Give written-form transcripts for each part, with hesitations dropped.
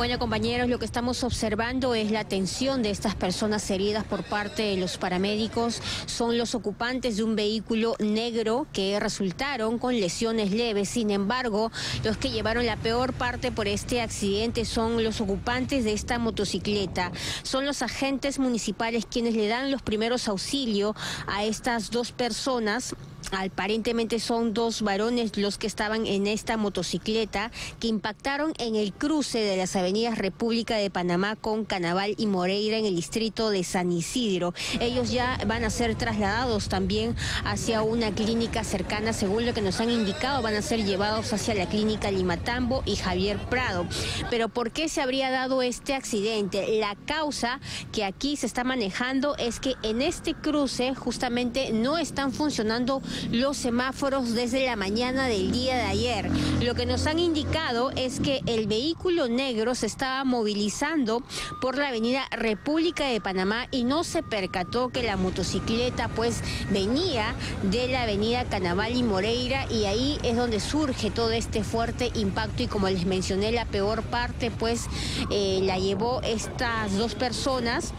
Bueno, compañeros, lo que estamos observando es la atención de estas personas heridas por parte de los paramédicos. Son los ocupantes de un vehículo negro que resultaron con lesiones leves. Sin embargo, los que llevaron la peor parte por este accidente son los ocupantes de esta motocicleta. Son los agentes municipales quienes le dan los primeros auxilios a estas dos personas. Aparentemente son dos varones los que estaban en esta motocicleta que impactaron en el cruce de las avenidas República de Panamá con Canaval y Moreyra en el distrito de San Isidro. Ellos ya van a ser trasladados también hacia una clínica cercana, según lo que nos han indicado, van a ser llevados hacia la clínica Limatambo y Javier Prado. Pero ¿por qué se habría dado este accidente? La causa que aquí se está manejando es que en este cruce justamente no están funcionando los semáforos desde la mañana del día de ayer. Lo que nos han indicado es que el vehículo negro se estaba movilizando por la avenida República de Panamá y no se percató que la motocicleta pues venía de la avenida Canaval y Moreyra, y ahí es donde surge todo este fuerte impacto y, como les mencioné, la peor parte pues la llevó estas dos personas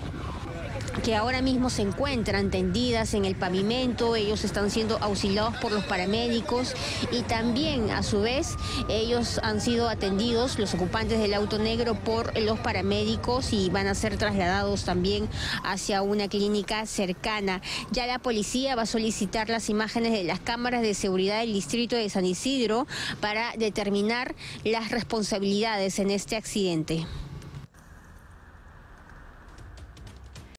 que ahora mismo se encuentran tendidas en el pavimento. Ellos están siendo auxiliados por los paramédicos y también, a su vez, ellos han sido atendidos, los ocupantes del auto negro, por los paramédicos y van a ser trasladados también hacia una clínica cercana. Ya la policía va a solicitar las imágenes de las cámaras de seguridad del distrito de San Isidro para determinar las responsabilidades en este accidente.